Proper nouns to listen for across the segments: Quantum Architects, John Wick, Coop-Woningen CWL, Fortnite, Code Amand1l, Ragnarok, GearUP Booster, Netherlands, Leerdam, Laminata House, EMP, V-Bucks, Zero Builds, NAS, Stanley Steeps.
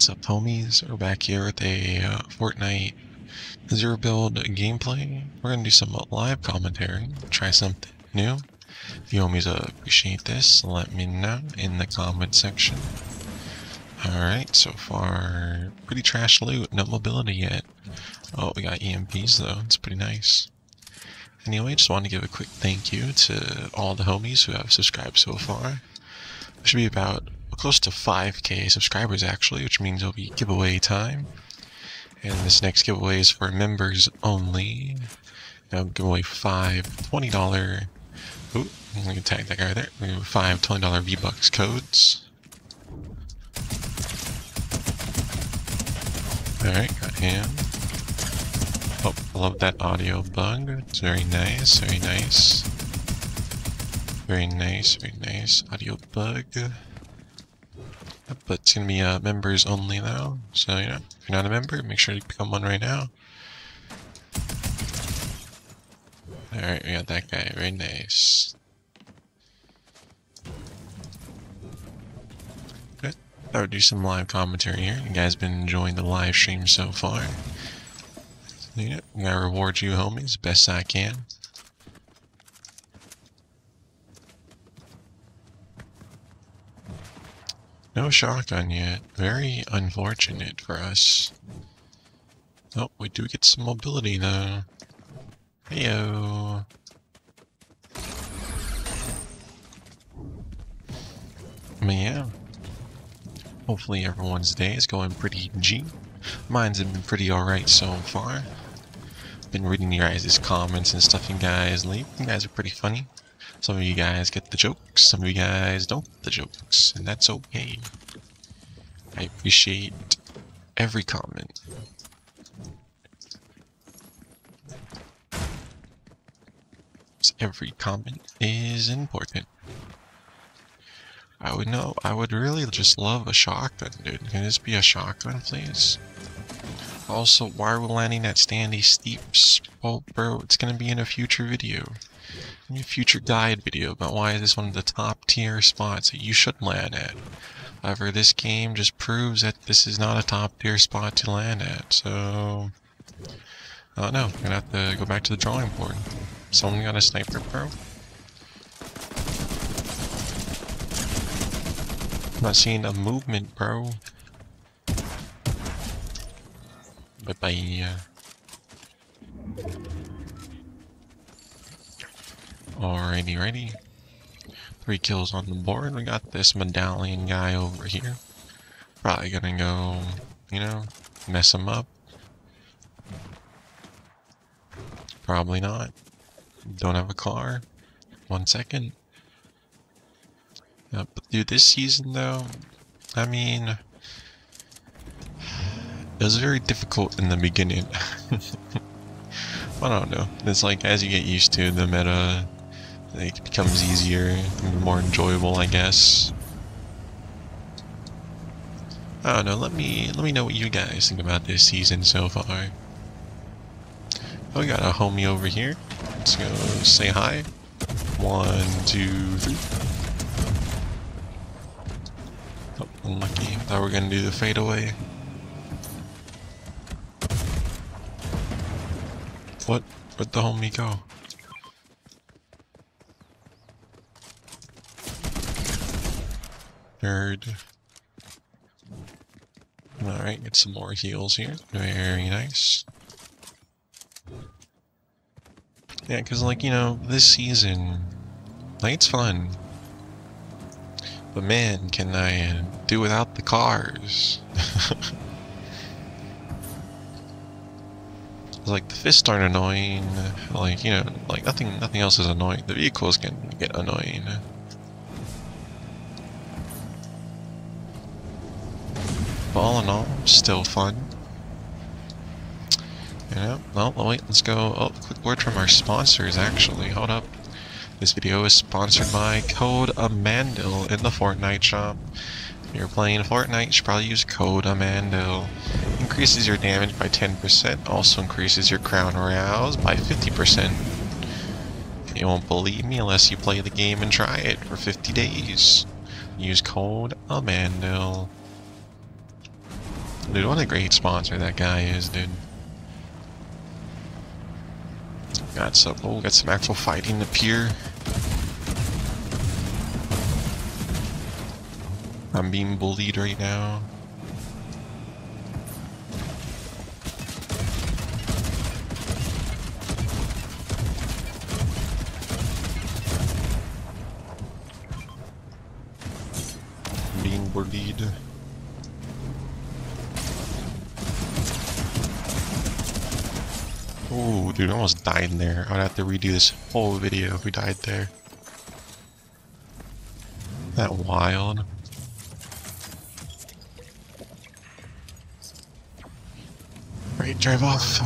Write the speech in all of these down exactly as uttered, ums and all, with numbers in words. What's up, homies? We're back here with a uh, Fortnite zero build gameplay. We're gonna do some live commentary, try something new. If you homies uh, appreciate this, let me know in the comment section. Alright, so far, pretty trash loot, no mobility yet. Oh, we got E M Ps though, it's pretty nice. Anyway, just want to give a quick thank you to all the homies who have subscribed so far. There should be about close to five K subscribers actually, which means it'll be giveaway time. And this next giveaway is for members only. Now give away five twenty dollar. Ooh, I'm gonna tag that guy there. We're gonna give five twenty dollar V-Bucks codes. Alright, got him. Oh, I love that audio bug. It's very nice, very nice. Very nice, very nice. Audio bug. But it's going to be uh, members only now, so you know, if you're not a member, make sure you become one right now. Alright, we got that guy, very nice. Good. I would do some live commentary here. You guys been enjoying the live stream so far. You know, I'm going to reward you homies best I can. No shotgun yet. Very unfortunate for us. Oh, we do get some mobility though. Heyo. I mean, yeah. Hopefully everyone's day is going pretty G. Mine's have been pretty alright so far. Been reading your guys' comments and stuff you guys leave. You guys are pretty funny. Some of you guys get the jokes, some of you guys don't get the jokes, and that's okay. I appreciate every comment. So every comment is important. I would know, I would really just love a shotgun, dude. Can this be a shotgun, please? Also, why are we landing at Stanley Steeps? Well, bro, it's gonna be in a future video. A future guide video about why this is one of the top tier spots that you should land at. However, this game just proves that this is not a top tier spot to land at, so I don't know, I'm gonna have to go back to the drawing board. Someone got a sniper, bro? I'm not seeing a movement, bro. Bye bye. Alrighty, righty. Three kills on the board. We got this medallion guy over here. Probably gonna go, you know, mess him up. Probably not. Don't have a car. One second. Uh, but dude, this season though, I mean, it was very difficult in the beginning. I don't know. It's like as you get used to the meta, it becomes easier and more enjoyable, I guess. I don't know, let me let me know what you guys think about this season so far. Oh, we got a homie over here. Let's go say hi. One, two, three. Oh, unlucky. Thought we were gonna do the fadeaway. What? Where'd the homie go? Nerd. Alright, get some more heals here. Very nice. Yeah, because, like, you know, this season, like, it's fun. But man, can I do without the cars? Like, the fists aren't annoying. Like, you know, like, nothing nothing else is annoying. The vehicles can get annoying. But all in all, still fun. Yeah, well, wait, let's go. Oh, quick word from our sponsors, actually. Hold up. This video is sponsored by Code Amand one l in the Fortnite shop. If you're playing Fortnite, you should probably use Code Amand one l. Increases your damage by ten percent, also increases your crown rouse by fifty percent. You won't believe me unless you play the game and try it for fifty days. Use Code Amand one l. Dude, what a great sponsor that guy is, dude. Got some, oh, got some actual fighting up here. I'm being bullied right now. I'm being bullied. Oh, dude, I almost died there. I would have to redo this whole video if we died there. Isn't that wild? Right, drive off.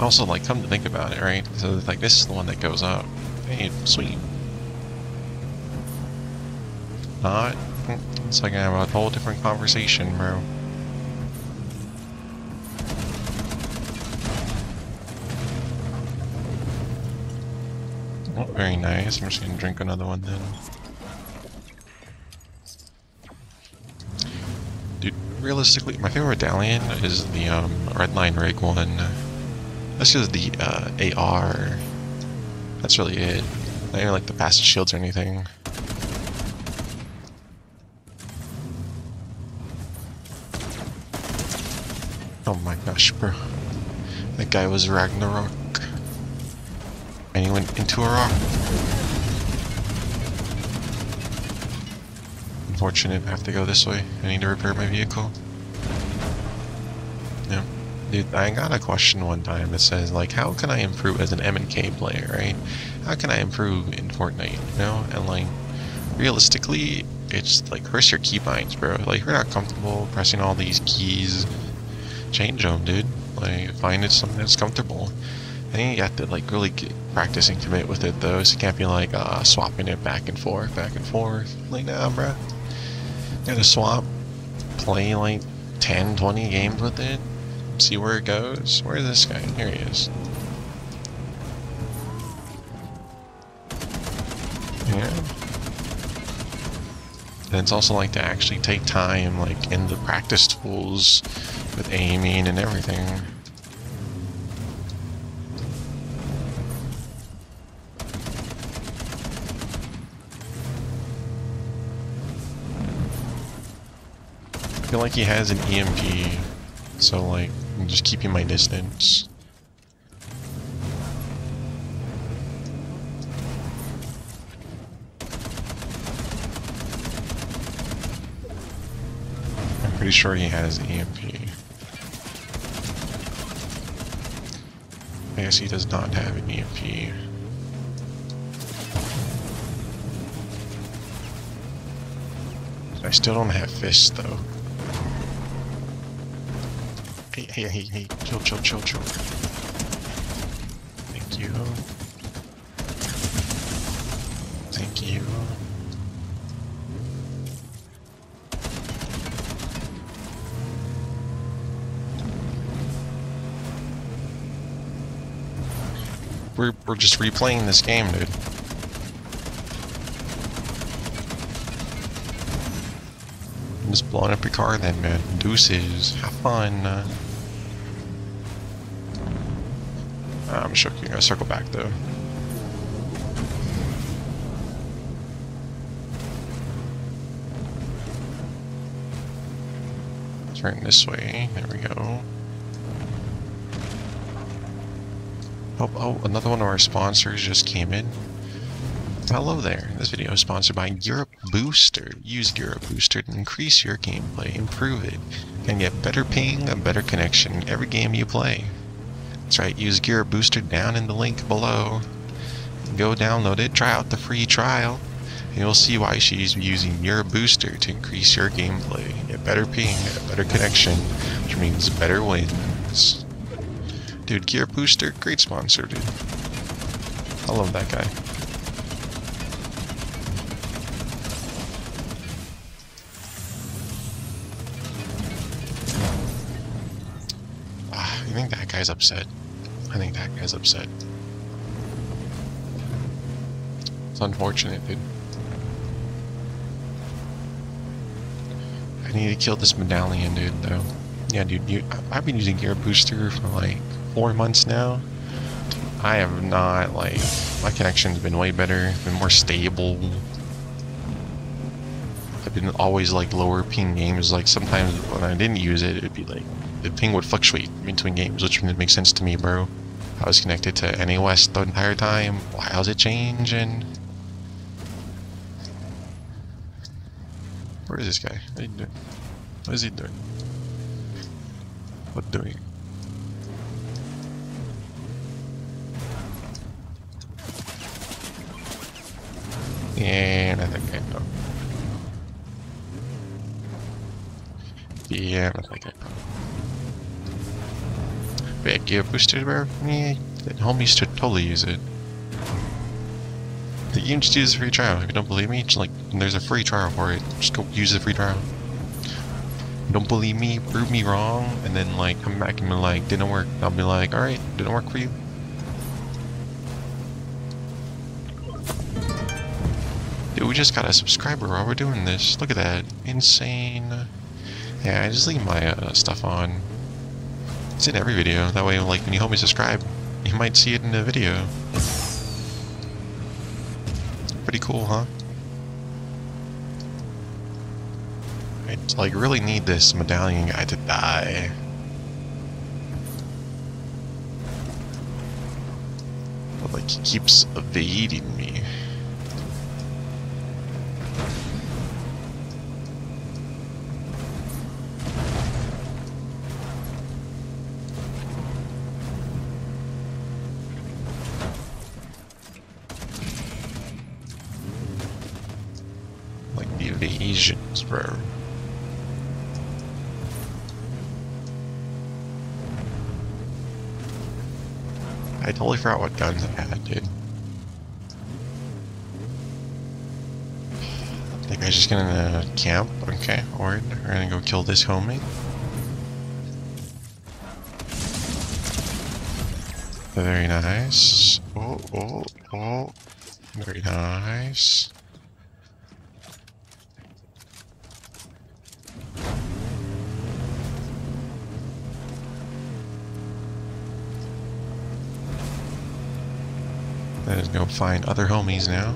Also, like, come to think about it, right? So, like, this is the one that goes up. Hey, sweet. Not. It's like I have a whole different conversation, bro. Very nice. I'm just gonna drink another one then. Dude, realistically, my favorite medallion is the um, Redline Rig one. That's just the uh, A R. That's really it. I don't like the passive shields or anything. Oh my gosh, bro. That guy was Ragnarok. And he went into a rock. Unfortunate, I have to go this way. I need to repair my vehicle. Yeah. Dude, I got a question one time that says, like, how can I improve as an M and K player, right? How can I improve in Fortnite, you know? And, like, realistically, it's, like, where's your keybinds, bro? Like, you're not comfortable pressing all these keys. Change them, dude. Like, find it something that's comfortable. I think you have to, like, really get, practice and commit with it, though, so you can't be, like, uh, swapping it back and forth, back and forth. Like, nah, bruh. You gotta swap, play, like, ten, twenty games with it, see where it goes. Where's this guy? Here he is. Yeah. And it's also, like, to actually take time, like, in the practice tools with aiming and everything. I feel like he has an E M P, so like, I'm just keeping my distance. I'm pretty sure he has E M P. I guess he does not have an E M P. I still don't have fists though. Hey, hey, hey, hey, chill, chill, chill, chill. Thank you. Thank you. We're, we're just replaying this game, dude. I'm just blowing up your car then, man. Deuces. Have fun. Uh, I'm shook. You're gonna circle back, though. Turn this way. There we go. Oh, oh, another one of our sponsors just came in. Hello there. This video is sponsored by GearUP Booster. Use GearUP Booster to increase your gameplay, improve it, and get better ping and better connection every game you play. That's right, use GearUP Booster down in the link below. Go download it, try out the free trial, and you'll see why she's using GearUP Booster to increase your gameplay, get better ping, get better connection, which means better wins. Dude, GearUP Booster, great sponsor, dude. I love that guy. I think that guy's upset. I think that guy's upset. It's unfortunate, dude. I I need to kill this medallion dude though. Yeah dude, you, I've been using GearUP Booster for like four months now. I have not, like, my connection's been way better, been more stable. I've been always like lower ping games, like sometimes when I didn't use it, it'd be like, the ping would fluctuate between games, which didn't make sense to me, bro. I was connected to N A S the entire time, how's it changing? Where is this guy? What is he doing? What is he doing? What doing? Yeah, I think I know. Yeah, I think I know. Back gear boosters, bro? Yeah, that homies should totally use it. You can just use a free trial. If you don't believe me, just like, there's a free trial for it. Just go use the free trial. Don't believe me, prove me wrong, and then like come back and be like, didn't work. I'll be like, alright, didn't work for you. Dude, we just got a subscriber while we're doing this. Look at that. Insane. Yeah, I just leave my uh, stuff on. It's in every video. That way, like, when you help me subscribe, you might see it in the video. Pretty cool, huh? I like really need this medallion guy to die. But like he keeps evading me. Evasions, bro. I totally forgot what guns I had, dude. I think I'm just gonna camp, okay? Or we're gonna go kill this homie. Very nice. Oh, oh, oh. Very nice. Let's go find other homies now.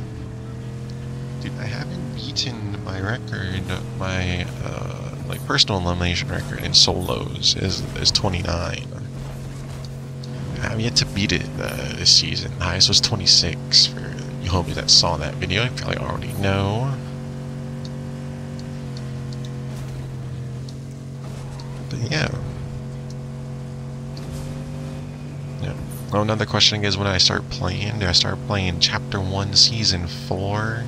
Dude, I haven't beaten my record, my uh, like personal elimination record in solos is, is twenty-nine. I've yet to beat it uh, this season. The highest was twenty-six for you homies that saw that video. You probably already know. But yeah. Oh, another question is when I start playing, do I start playing Chapter one Season four?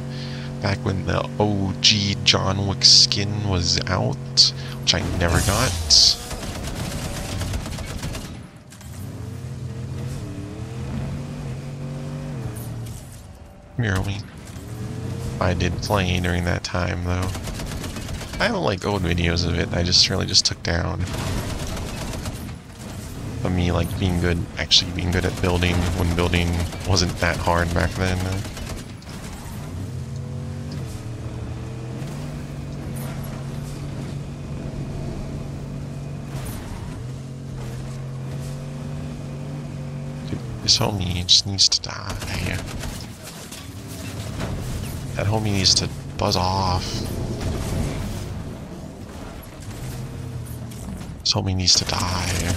Back when the O G John Wick skin was out, which I never got. Merely. I did play during that time though. I have like old videos of it I just really just took down. Of me like being good, actually being good at building when building wasn't that hard back then. Dude, this homie just needs to die. That homie needs to buzz off. This homie needs to die.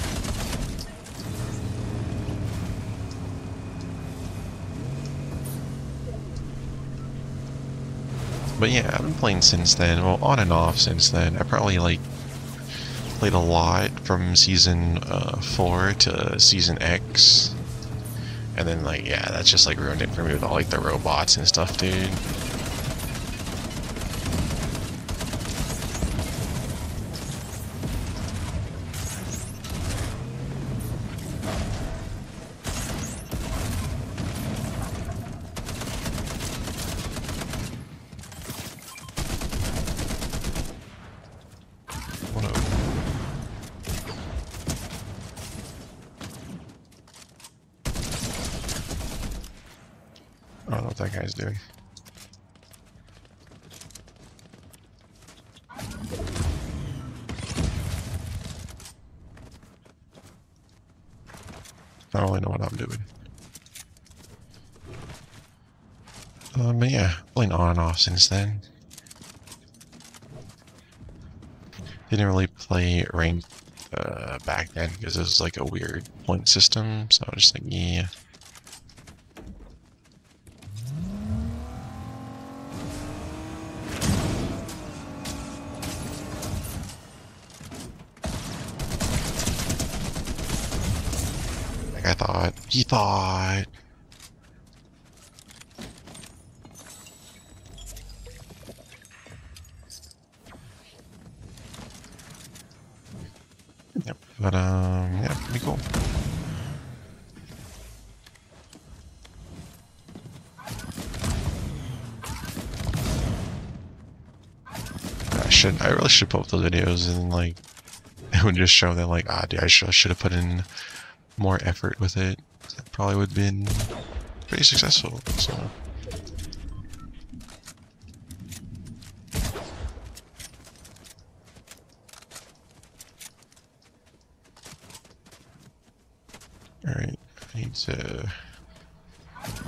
But yeah, I've been playing since then, well, on and off since then. I probably, like, played a lot from Season uh, four to Season X. And then, like, yeah, that's just, like, ruined it for me with all, like, the robots and stuff, dude. I don't know what that guy's doing. Um, but yeah, playing on and off since then. Didn't really play ranked uh, back then because it was like a weird point system, so I was just like, yeah. Like I thought, he thought. Yep, but um, yeah, pretty cool. I should, I really should put up those videos and like, it would just show that like, ah, dude, I should, I should have put in more effort with it. That probably would have been pretty successful. So. Alright, I need to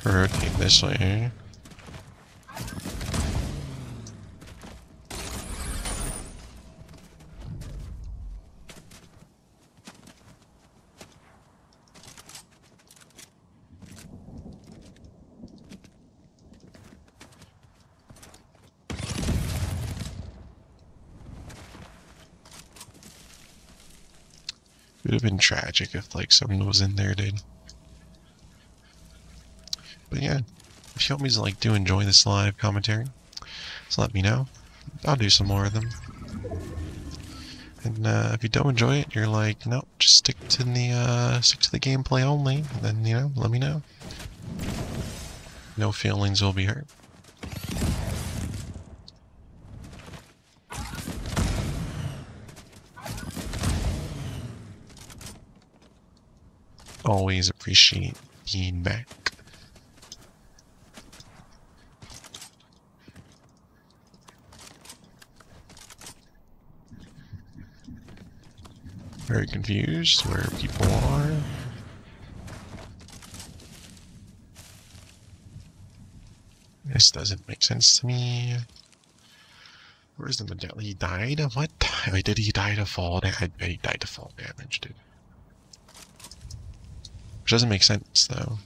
rotate this way here. It would have been tragic if like someone was in there, dude. But yeah, if you homies like do enjoy this live commentary, just let me know. I'll do some more of them. And uh, if you don't enjoy it, you're like, no, just stick to the uh, stick to the gameplay only. Then you know, let me know. No feelings will be hurt. Always appreciate feedback. Very confused where people are. This doesn't make sense to me. Where's the medallion? He died of what? Wait, did he die to fall damage? I bet he died to fall damage, dude. Which doesn't make sense, though.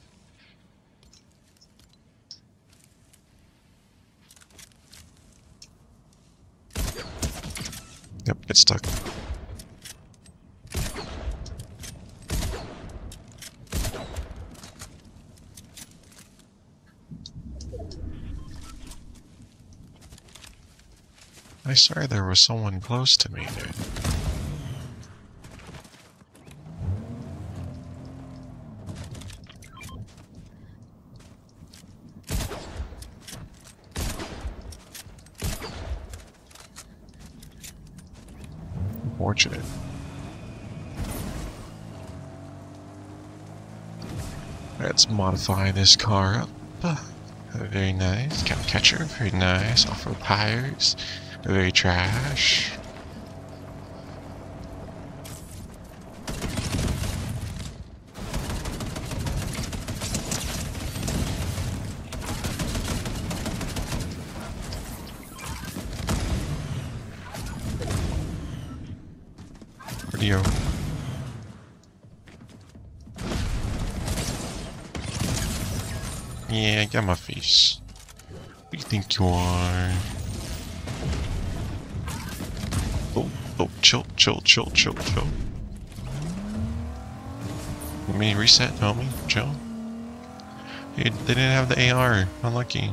Yep, get stuck. I swear there was someone close to me, dude. Unfortunate. Let's modify this car up. Uh, very nice. Cow catcher, very nice. Off-road tires, very trash. Video. Yeah, get my face. What do you think you are? Oh, oh, chill, chill, chill, chill, chill. Let me reset, homie. Chill. Dude, they didn't have the A R. Unlucky.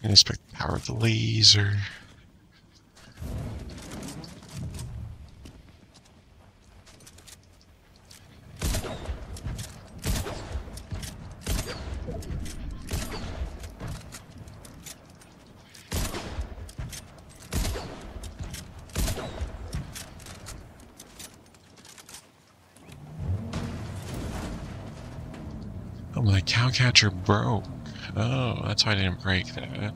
And expect the power of the laser. Oh, my cow catcher broke. Oh, that's why I didn't break that.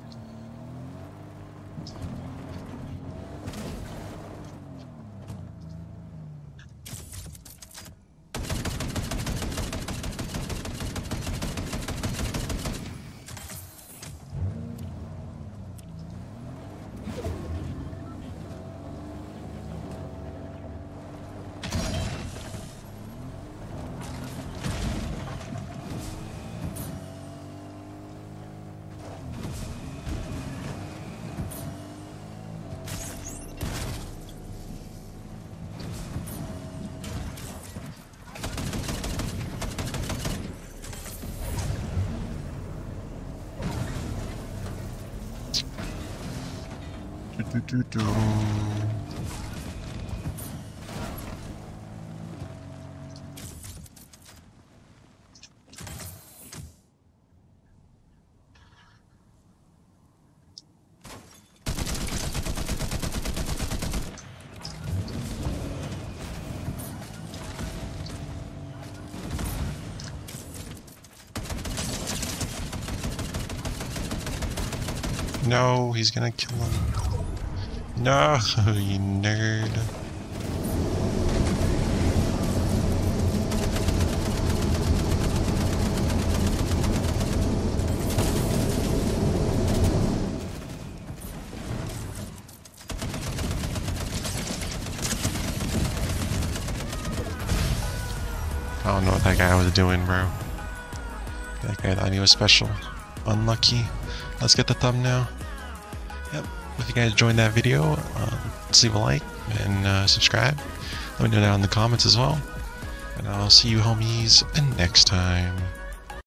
Do do. No, he's gonna kill him. No, you nerd. I don't know what that guy was doing, bro. That guy thought he was special. Unlucky. Let's get the thumbnail. Yep. If you guys enjoyed that video, uh, let's leave a like and uh, subscribe. Let me know down in the comments as well. And I'll see you homies next time.